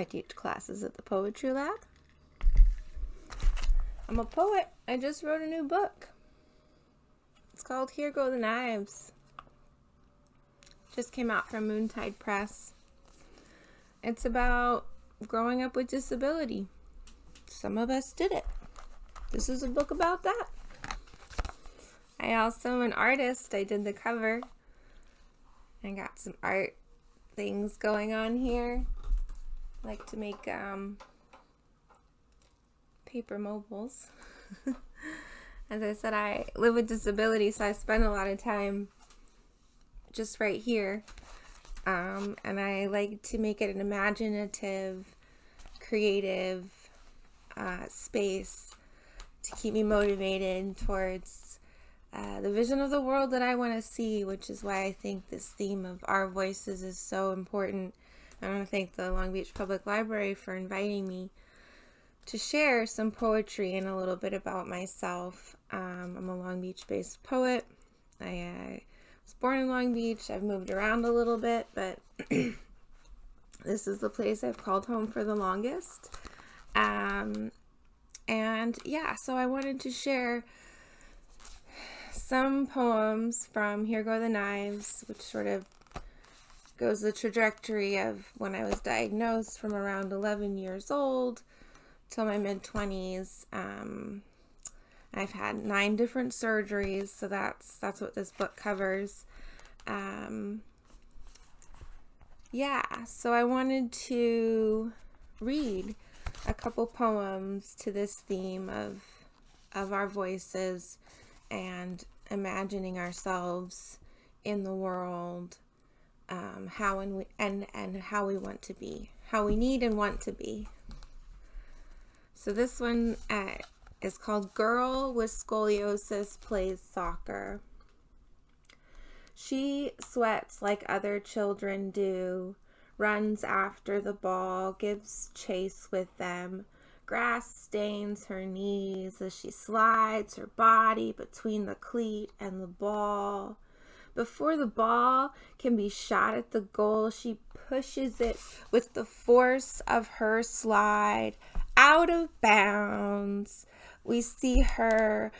I teach classes at the Poetry Lab. I'm a poet. I just wrote a new book. It's called Here Go the Knives. Just came out from Moon Tide Press. It's about growing up with disability. Some of us did it. This is a book about that. I also am an artist. I did the cover. I got some art things going on here. I like to make paper mobiles. As I said, I live with disability, so I spend a lot of time just right here. And I like to make it an imaginative, creative space to keep me motivated towards the vision of the world that I want to see, which is why I think this theme of our voices is so important. I want to thank the Long Beach Public Library for inviting me to share some poetry and a little bit about myself. I'm a Long Beach-based poet. I was born in Long Beach. I've moved around a little bit, but this is the place I've called home for the longest. And yeah, so I wanted to share some poems from Here Go the Knives, which sort of goes the trajectory of when I was diagnosed from around 11 years old till my mid-20s. I've had 9 different surgeries, so that's what this book covers. Yeah, so I wanted to read a couple poems to this theme of our voices and imagining ourselves in the world, how we want to be, how we need and want to be. So this one is called Girl with Scoliosis Plays Soccer. She sweats like other children do, runs after the ball, gives chase with them. Grass stains her knees as she slides her body between the cleat and the ball. Before the ball can be shot at the goal, she pushes it with the force of her slide out of bounds. We see her